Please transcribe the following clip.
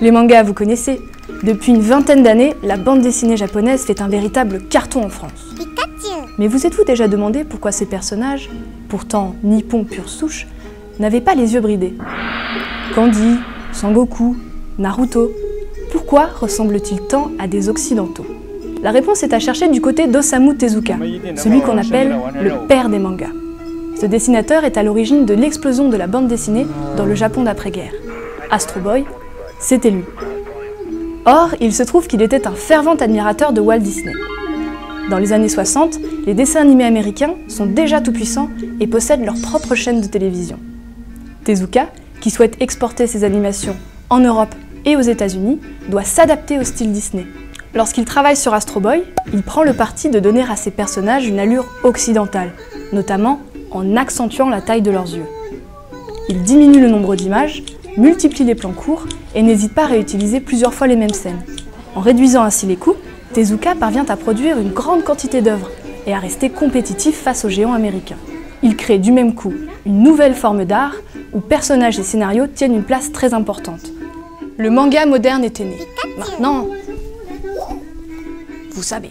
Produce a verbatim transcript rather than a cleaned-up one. Les mangas, vous connaissez. Depuis une vingtaine d'années, la bande dessinée japonaise fait un véritable carton en France. Pikachu. Mais vous êtes-vous déjà demandé pourquoi ces personnages, pourtant nippons pure souche, n'avaient pas les yeux bridés? Candy, Sangoku, Naruto, pourquoi ressemblent-ils tant à des occidentaux? La réponse est à chercher du côté d'Osamu Tezuka, celui qu'on appelle le père des mangas. Ce dessinateur est à l'origine de l'explosion de la bande dessinée dans le Japon d'après-guerre. Astro Boy, c'était lui. Or, il se trouve qu'il était un fervent admirateur de Walt Disney. Dans les années soixante, les dessins animés américains sont déjà tout-puissants et possèdent leur propre chaîne de télévision. Tezuka, qui souhaite exporter ses animations en Europe et aux États-Unis, doit s'adapter au style Disney. Lorsqu'il travaille sur Astro Boy, il prend le parti de donner à ses personnages une allure occidentale, notamment en accentuant la taille de leurs yeux. Il diminue le nombre d'images, multiplie les plans courts et n'hésite pas à réutiliser plusieurs fois les mêmes scènes. En réduisant ainsi les coûts, Tezuka parvient à produire une grande quantité d'œuvres et à rester compétitif face aux géants américains. Il crée du même coup une nouvelle forme d'art où personnages et scénarios tiennent une place très importante. Le manga moderne était né. Maintenant, vous savez.